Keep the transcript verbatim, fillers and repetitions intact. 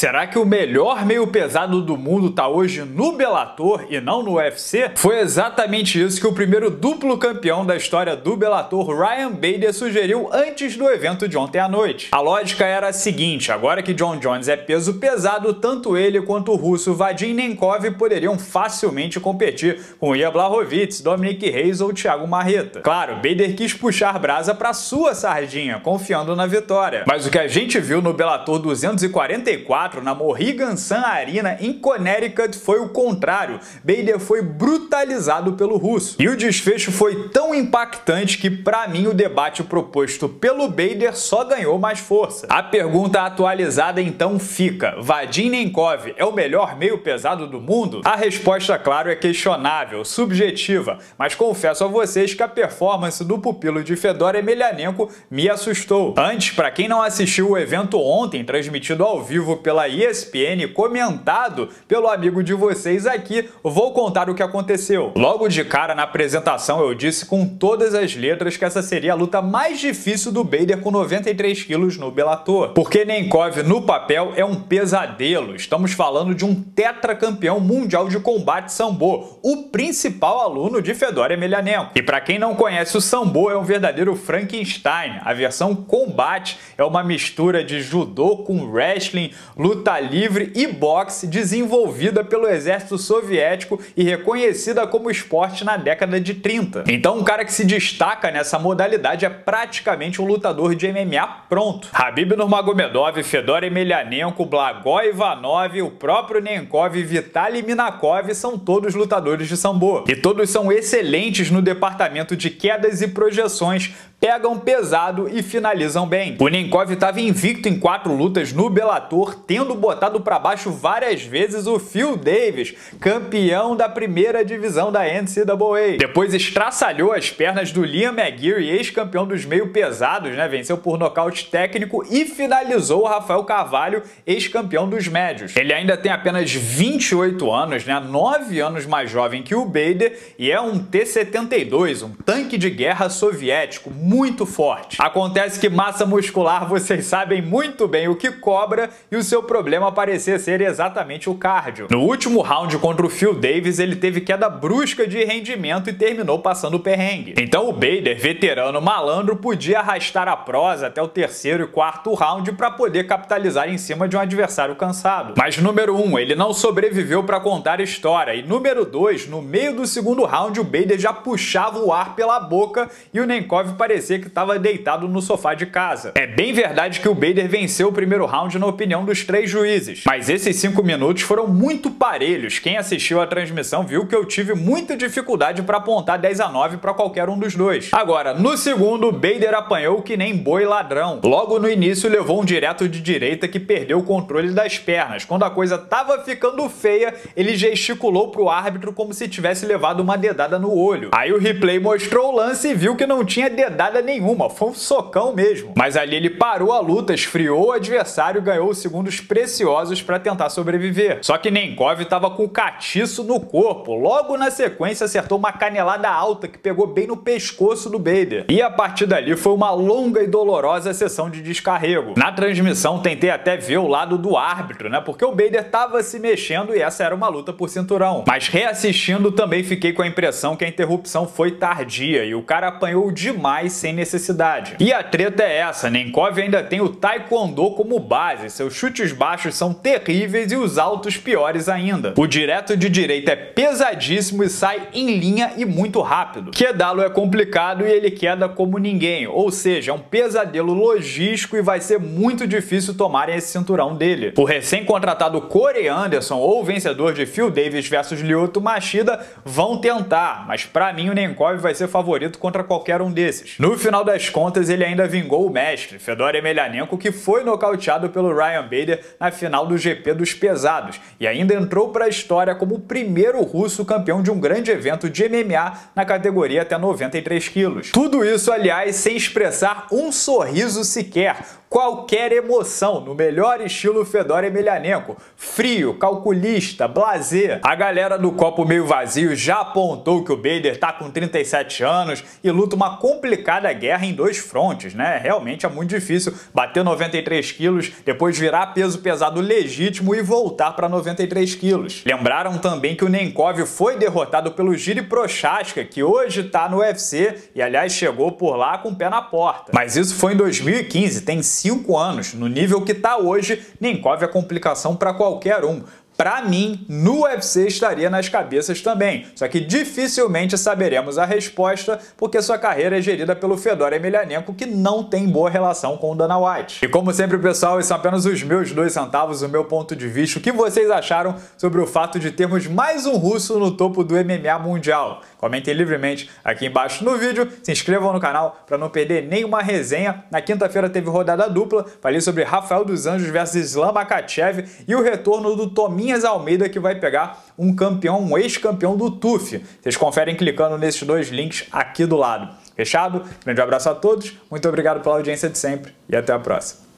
Será que o melhor meio pesado do mundo está hoje no Bellator e não no U F C? Foi exatamente isso que o primeiro duplo campeão da história do Bellator, Ryan Bader, sugeriu antes do evento de ontem à noite. A lógica era a seguinte: agora que John Jones é peso pesado, tanto ele quanto o russo Vadim Nemkov poderiam facilmente competir com Ia Blachowicz, Dominic Reis ou Thiago Marreta. Claro, Bader quis puxar brasa para sua sardinha, confiando na vitória. Mas o que a gente viu no Bellator duzentos e quarenta e quatro na Mohegan Sun Arena em Connecticut foi o contrário. Bader foi brutalizado pelo russo. E o desfecho foi tão impactante que, pra mim, o debate proposto pelo Bader só ganhou mais força. A pergunta atualizada então fica: Vadim Nemkov é o melhor meio pesado do mundo? A resposta, claro, é questionável, subjetiva, mas confesso a vocês que a performance do pupilo de Fedor Emelianenko me assustou. Antes, pra quem não assistiu o evento ontem, transmitido ao vivo pelo pela E S P N, comentado pelo amigo de vocês aqui, vou contar o que aconteceu. Logo de cara na apresentação eu disse com todas as letras que essa seria a luta mais difícil do Bader com noventa e três quilos no Bellator. Porque Nemkov no papel é um pesadelo. Estamos falando de um tetracampeão mundial de combate sambo, o principal aluno de Fedor Emelianenko. E para quem não conhece, o sambo é um verdadeiro Frankenstein. A versão combate é uma mistura de judô com wrestling, luta livre e boxe, desenvolvida pelo exército soviético e reconhecida como esporte na década de trinta. Então, um cara que se destaca nessa modalidade é praticamente um lutador de M M A pronto. Habib Nurmagomedov, Fedor Emelianenko, Blagoy Ivanov, o próprio Nemkov e Vitaly Minakov são todos lutadores de sambo. E todos são excelentes no departamento de quedas e projeções, pegam pesado e finalizam bem. O Nemkov estava invicto em quatro lutas no Bellator, tendo botado para baixo várias vezes o Phil Davis, campeão da primeira divisão da N C A A. Depois estraçalhou as pernas do Liam McGeary, ex-campeão dos meio pesados, né? Venceu por nocaute técnico e finalizou o Rafael Carvalho, ex-campeão dos médios. Ele ainda tem apenas vinte e oito anos, né? nove anos mais jovem que o Bader, e é um T setenta e dois, um tanque de guerra soviético, muito forte. Acontece que massa muscular, vocês sabem muito bem o que cobra, e o seu problema parecia ser exatamente o cardio. No último round contra o Phil Davis, ele teve queda brusca de rendimento e terminou passando o perrengue. Então o Bader, veterano malandro, podia arrastar a prosa até o terceiro e quarto round para poder capitalizar em cima de um adversário cansado. Mas número um, ele não sobreviveu para contar a história, e número dois, no meio do segundo round o Bader já puxava o ar pela boca e o Nemkov parecia que estava deitado no sofá de casa. É bem verdade que o Bader venceu o primeiro round na opinião dos três juízes, mas esses cinco minutos foram muito parelhos. Quem assistiu a transmissão viu que eu tive muita dificuldade para apontar dez a nove para qualquer um dos dois. Agora, no segundo, o Bader apanhou que nem boi ladrão. Logo no início levou um direto de direita que perdeu o controle das pernas. Quando a coisa tava ficando feia, ele gesticulou pro árbitro como se tivesse levado uma dedada no olho. Aí o replay mostrou o lance e viu que não tinha dedada nenhuma, foi um socão mesmo. Mas ali ele parou a luta, esfriou o adversário e ganhou os segundos preciosos para tentar sobreviver. Só que Nemkov estava com o catiço no corpo. Logo na sequência acertou uma canelada alta que pegou bem no pescoço do Bader. E a partir dali foi uma longa e dolorosa sessão de descarrego. Na transmissão tentei até ver o lado do árbitro, né? Porque o Bader estava se mexendo e essa era uma luta por cinturão. Mas reassistindo também fiquei com a impressão que a interrupção foi tardia e o cara apanhou demais sem necessidade. E a treta é essa: Nemkov ainda tem o taekwondo como base, seus chutes baixos são terríveis e os altos piores ainda. O direto de direita é pesadíssimo e sai em linha e muito rápido. Quedá-lo é complicado e ele queda como ninguém, ou seja, é um pesadelo logístico e vai ser muito difícil tomarem esse cinturão dele. O recém-contratado Corey Anderson, ou vencedor de Phil Davis versus Lioto Machida, vão tentar, mas pra mim o Nemkov vai ser favorito contra qualquer um desses. No final das contas, ele ainda vingou o mestre, Fedor Emelianenko, que foi nocauteado pelo Ryan Bader na final do G P dos pesados e ainda entrou para a história como o primeiro russo campeão de um grande evento de M M A na categoria até noventa e três quilos. Tudo isso, aliás, sem expressar um sorriso sequer, qualquer emoção, no melhor estilo Fedor Emelianenko. Frio, calculista, blasé. A galera do copo meio vazio já apontou que o Bader tá com trinta e sete anos e luta uma complicada guerra em dois frontes, né? Realmente é muito difícil bater noventa e três quilos, depois virar peso pesado legítimo e voltar para noventa e três quilos. Lembraram também que o Nemkov foi derrotado pelo Giri Prochaska, que hoje tá no U F C e, aliás, chegou por lá com o pé na porta. Mas isso foi em dois mil e quinze, tem cinco anos. No nível que tá hoje, Nemkov é complicação para qualquer um. Pra mim, no U F C estaria nas cabeças também, só que dificilmente saberemos a resposta porque sua carreira é gerida pelo Fedor Emelianenko, que não tem boa relação com o Dana White. E como sempre, pessoal, esses são apenas os meus dois centavos, o meu ponto de vista, o que vocês acharam sobre o fato de termos mais um russo no topo do M M A mundial. Comentem livremente aqui embaixo no vídeo, se inscrevam no canal para não perder nenhuma resenha. Na quinta-feira teve rodada dupla, falei sobre Rafael dos Anjos versus Islam Makhachev e o retorno do Tominho Almeida, que vai pegar um campeão, um ex-campeão do T U F. Vocês conferem clicando nesses dois links aqui do lado. Fechado? Grande abraço a todos, muito obrigado pela audiência de sempre e até a próxima.